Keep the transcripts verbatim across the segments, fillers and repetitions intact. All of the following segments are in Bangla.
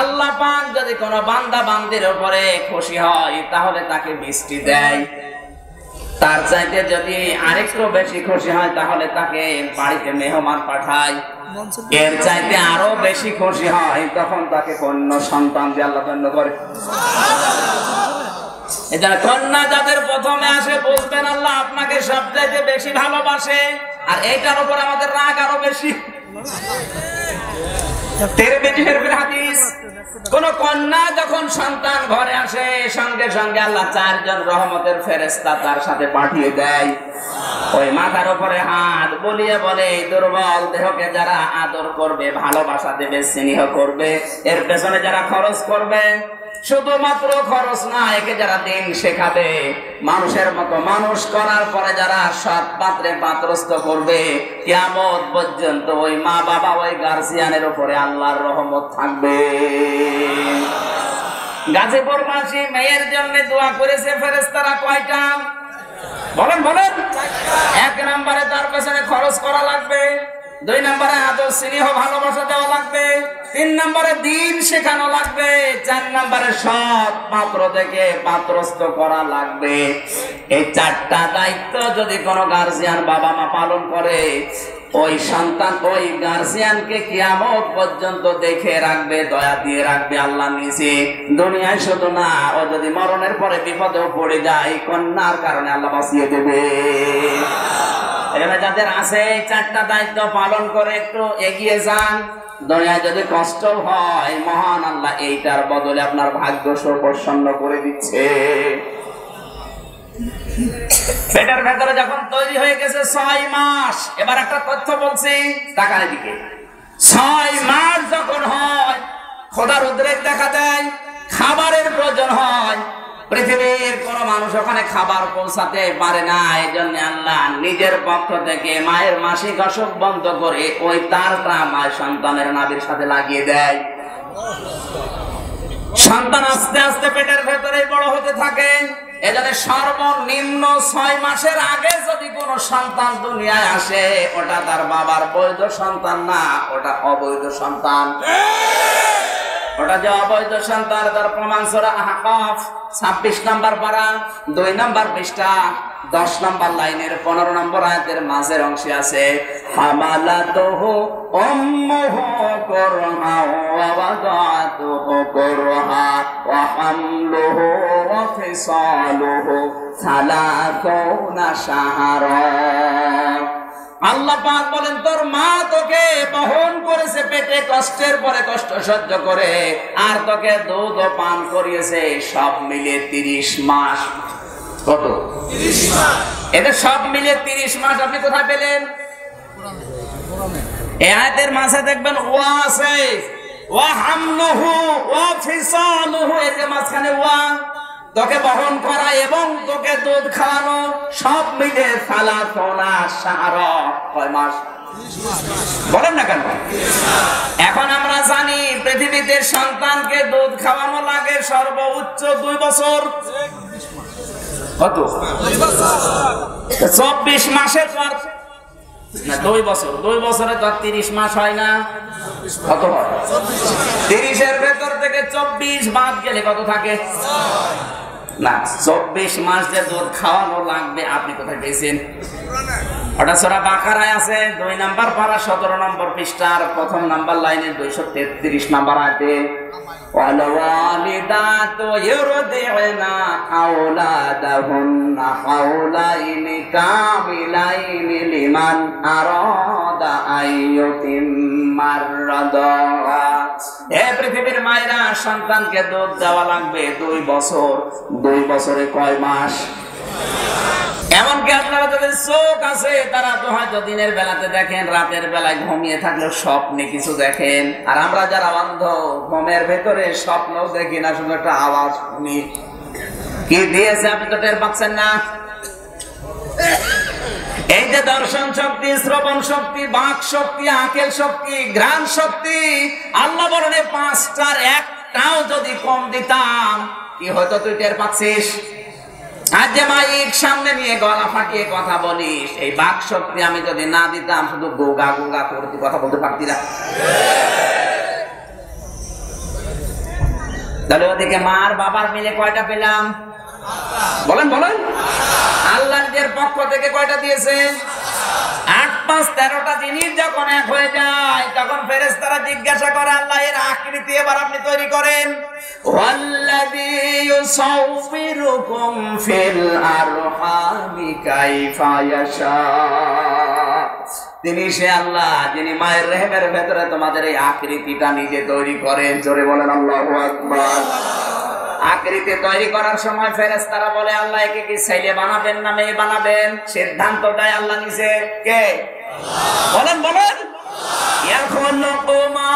আল্লাহ পাক যদি কোন বান্দা বান্দির উপরে খুশি হয় তাহলে তাকে বৃষ্টি দেয়, তার চাইতে যদি আরেকটু বেশি খুশি হয় তাহলে তাকে বাড়িতে মেহমান পাঠায়, এর চাইতে আরো বেশি খুশি হয় তখন তাকে কন্যা সন্তান দিয়ে আল্লাহ ধন্য করে। এজন্য কন্যা যাদের প্রথমে আসে বলবেন আল্লাহ আপনাকে সবচাইতে বেশি ভালোবাসে, আর এইটার উপর আমাদের রাগ আরো বেশি। কোন কন্যা যখন সন্তান ঘরে আসে সঙ্গে সঙ্গে আল্লাহ চারজন রহমতের ফেরেশতা তার সাথে পাঠিয়ে দেয়, ওই মাথার উপরে হাত বলিয়ে বলে দুর্বল দেহকে যারা আদর করবে, ভালোবাসা দেবে, স্নেহ করবে, এর পেছনে যারা খরচ করবে, শুধুমাত্র খরচ না, একে যারা দিন শেখাবে, মানুষের মতো মানুষ করার পরে যারা সৎ পাত্রে পাত্রস্থ করবে, কিয়ামত পর্যন্ত ওই মা বাবা ওই গার্জিয়ানের উপরে আল্লাহর রহমত থাকবে। গাজীপুরবাসী মেয়ের জন্য দোয়া করেছে ফেরেশতারা কয়টা? বলেন বলেন। এক নম্বরে তার পেছনে খরচ করা লাগবে, দুই নম্বরে আদর স্নেহ ভালোবাসা দেওয়া লাগবে, তিন নম্বরে দিন শেখানো লাগবে, চার নম্বরে সৎ পাত্র থেকে পাত্রস্থ করা লাগবে। এই চারটা দায়িত্ব যদি কোনো গার্জিয়ান বাবা মা পালন করে, ওই সন্তান ওই গার্জিয়ানকে কিয়ামত পর্যন্ত দেখে রাখবে, দয়া দিয়ে রাখবে আল্লাহ নিজে। দুনিয়ায় শুধু না, ও যদি মরণের পরে বিপদেও পড়ে যায়, কন্যার কারণে আল্লাহ বাঁচিয়ে দেবে। এখানে যাদের আছে এই চারটা দায়িত্ব পালন করে একটু এগিয়ে যান। দুনিয়ায় যদি কষ্ট হয়, মহান আল্লাহ এইটার বদলে আপনার ভাগ্য সুপ্রসন্ন করে দিচ্ছে। পেটের ভেতরে যখন তৈরি হয়ে গেছে ছয় মাস, এবার একটা তথ্য বলছি, তাকার দিকে ছয় মাস যখন হয় খোদার উদ্রেক দেখা দেয়, খাবারের প্রয়োজন হয়, পৃথিবীর কোন মানুষ ওখানে খাবার পৌঁছাতে পারে না। এই জন্য আল্লাহ নিজের পক্ষ থেকে মায়ের মাসিক অসুখ বন্ধ করে ওই তারটা মায়ের সন্তানের নাভির সাথে লাগিয়ে দেয়। সন্তান আস্তে আস্তে পেটের ভেতরে বড় হতে থাকে। এজন্য সর্বনিম্ন ছয় মাসের আগে যদি কোন সন্তান দুনিয়ায় আসে, ওটা তার বাবার বৈধ সন্তান না, ওটা অবৈধ সন্তান। ওটা যে অবৈধ সন্তান তার প্রমাণ সূরা আহকাফ ছাব্বিশ নম্বর পারা দুই নম্বর পৃষ্ঠা দশ নম্বর লাইনের পনেরো নম্বর আয়াতের মাঝের অংশে আছে, হামালাতুহু উম্মুহু কুরহা ওয়া ওয়াদাতুহু কুরহা ওয়া হামলুহু ওয়া ফিসালুহু সালাসুনা শাহরা। আল্লাহ পাক বলেন তোর মা তোকে বহন করেছে পেটে, কষ্টের পরে কষ্ট সহ্য করে, আর তোকে দুধ পান করিয়েছে সব মিলে তিরিশ মাস। কত? তিরিশ মাস। এটা সব মিলে তিরিশ মাস আপনি কোথায় পেলেন? এই আয়াতের মাঝে দেখবেন ওয়া আছে, ওয়া হামলুহু ওয়া ফিসালুহু, এই যে মাঝখানে ওয়া, তোকে বহন করা এবং তোকে দুধ খাওয়ানো সব মিলে সালা সোনা সারা কয় মাস? বলেন না কেন? এখন আমরা জানি পৃথিবীতে সন্তানকে দুধ খাওয়ানো লাগে সর্বোচ্চ দুই বছর। কত? চব্বিশ মাসের পর না, দুই বছর। দুই বছরে তো তিরিশ মাস হয় না, কত হয়? তিরিশের ভেতর থেকে চব্বিশ বাদ গেলে কত থাকে? না, চব্বিশ মাস যে দুধ খাওয়ানো লাগবে আপনি কোথায় পেয়েছেন? ওটা সূরা বাকারায় আছে দুই নম্বর পারা সতেরো নম্বর পৃষ্ঠার প্রথম নম্বর লাইনে দুইশো তেত্রিশ নম্বর আয়াতে, ওয়ালওয়ালিদাতু ইউরদি'না আওলাদাহুন্না হাওলাইনি কামিলাইনি লিমান আরাদা আইয়ুতিম্মার রাদাত। এ পৃথিবীর মায়েরা সন্তানকে দুধ দেওয়া লাগবে দুই বছর। দুই বছরে কয় মাস? এমনকি আপনারা যাদের চোখ আছে তারা তো হয়তো দিনের বেলাতে দেখেন, রাতের বেলায় ঘুমিয়ে থাকলেও স্বপ্নে কিছু দেখেন, আর আমরা যারা অন্ধ ঘুমের ভেতরে স্বপ্ন দেখি না, শুধু একটা আওয়াজ শুনি। কি দিয়েছে আপনি তো টের পাচ্ছেন না। এই যে দর্শন শক্তি, শ্রবণ শক্তি, বাক শক্তি, আকেল শক্তি, ঘ্রাণ শক্তি, আল্লাহ বলেন পাঁচটার একটাও যদি কম দিতাম কি হয়তো তুই টের পাচ্ছিস। আর যে মাইক সামনে নিয়ে গলা ফাটিয়ে কথা বলিস, এই বাক শক্তি আমি যদি না দিতাম শুধু গোগা গোগা করে কথা বলতে পারতি না। তাহলে ওদিকে মার বাবার মিলে কয়টা পেলাম? বলেন বলেন, আল্লাহ নিজের পক্ষ থেকে কয়টা দিয়েছেন? আট পাঁচ তেরোটা জিনিস যখন এক হয়ে যায় তখন ফেরেশতারা জিজ্ঞাসা করে, আল্লাহ এর আকৃতি এবার আপনি তৈরি করেন। ওয়াল্লাযী ইউসাউফিরুকুম ফিল আরহামি কাইফা ইয়াশা, তিনি সে আল্লাহ যিনি মায়ের রেহেমের ভেতরে তোমাদের এই আকৃতিটা নিজে তৈরি করেন। জোরে বলেন আল্লাহু আকবার। আকৃতি তৈরি করার সময় ফেরেশতারা বলে, আল্লাহ একে কি ছেলে বানাবেন না মেয়ে বানাবেন? সিদ্ধান্তটাই আল্লাহ নিছে কে? বলেন বলেন, ইয়াখলুকু মা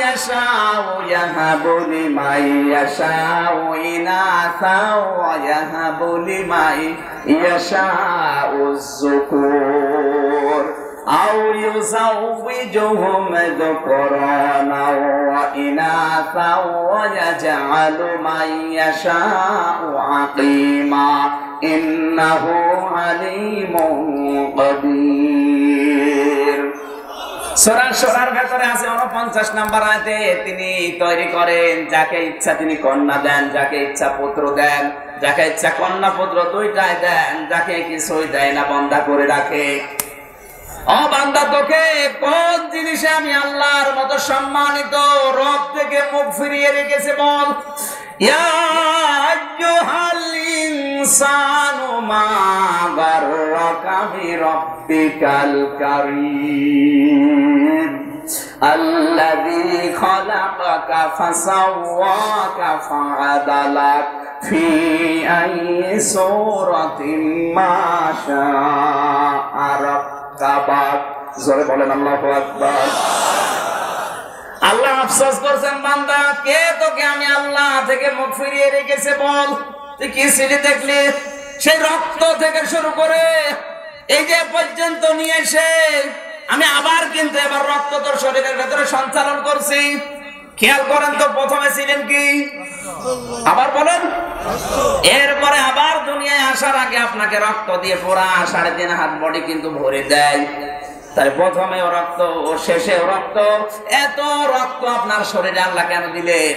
ইয়াশাউ ইয়াহাবু লিমান ইয়াশাউ ইনাসা ওয়া ইয়াহাবু লিমান ইয়াশাউ যুকুর আও ইউযাউবিজুহুম যুকরানা ওয়া ইনাসা ওয়া ইয়াজআলু মান ইয়াশাউ আকীমা ইন্নাহু আলীমুন কাদির। সূরা সূরার ভেতরে আছে ঊনপঞ্চাশ নম্বর আয়াতে, তিনি তৈরি করেন যাকে ইচ্ছা তিনি কন্যা দেন, যাকে ইচ্ছা পুত্র দেন, যাকে ইচ্ছা কন্যা পুত্র দুইটাই দেন, যাকে কিছুই দেয় না বন্ধা করে রাখে। ও বান্দা, তোকে কোন জিনিসে আমি আল্লাহর মতো সম্মানিত রব থেকে মুখ ফিরিয়ে রেখেছে বল? ইয়া আইয়ুহাল ইনসানু মা গাররাকা বিরব্বিকাল কারীম আল্লাযী খালাকাকা ফাসাওয়াকা ফাআদালাক ফি আইয়ি সূরাতিন মা শাআ রাক। আল্লাহ আফসোস করছেন, বান্দা কে তোকে আমি আল্লাহ থেকে মুখ ফিরিয়ে রেখেছে বল? তুই কি ছিলি দেখলি? সেই রক্ত থেকে শুরু করে এই যে পর্যন্ত নিয়ে এসে আমি আবার কিন্তু এবার রক্ত তোর শরীরের ভেতরে সঞ্চালন করছি। খেয়াল করেন তো, প্রথমে ছিলেন কি? আবার বলেন। এরপরে আবার দুনিয়ায় আসার আগে আপনাকে রক্ত দিয়ে পুরা সাড়ে তিন হাত বডি কিন্তু ভরে দেয়। তাই প্রথমেও রক্ত ও শেষেও রক্ত। এত রক্ত আপনার শরীরে আল্লাহ কেন দিলেন?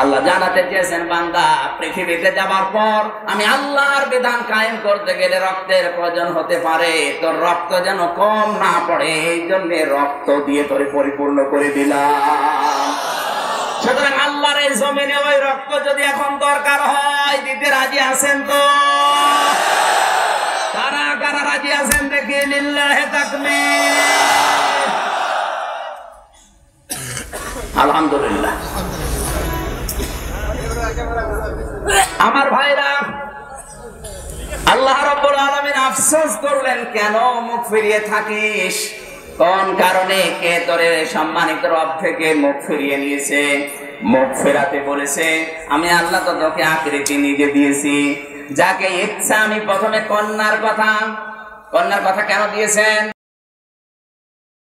আল্লাহ জানাতে চেয়েছেন, বান্দা পৃথিবীতে যাবার পর আমি আল্লাহর বিধান কায়েম করতে গেলে রক্তের প্রয়োজন হতে পারে, তোর রক্ত যেন কম না পড়ে এই জন্য রক্ত দিয়ে তোরে পরিপূর্ণ করে দিলাম। সুতরাং আল্লাহর এই জমিনে ওই রক্ত যদি এখন দরকার হয় দিতে রাজি আছেন তো? কারা কারা রাজি আছেন দেখি লিল্লাহি তাকবীর। আলহামদুলিল্লাহ। আমার ভাইরা, আল্লাহ রাব্বুল আলামিন আফসোস করলেন, কেন মুখ ফিরিয়ে থাকিস? কোন কারণে কে তোর সম্মানিত রব থেকে মুখ ফিরিয়ে নিয়েছে? মুখ ফেরাতে বলেছে। আমি আল্লাহ তো তোকে আকৃতি নিজে দিয়েছি, যাকে ইচ্ছা আমি প্রথমে কন্যার কথা কন্যার কথা কেন দিয়েছেন?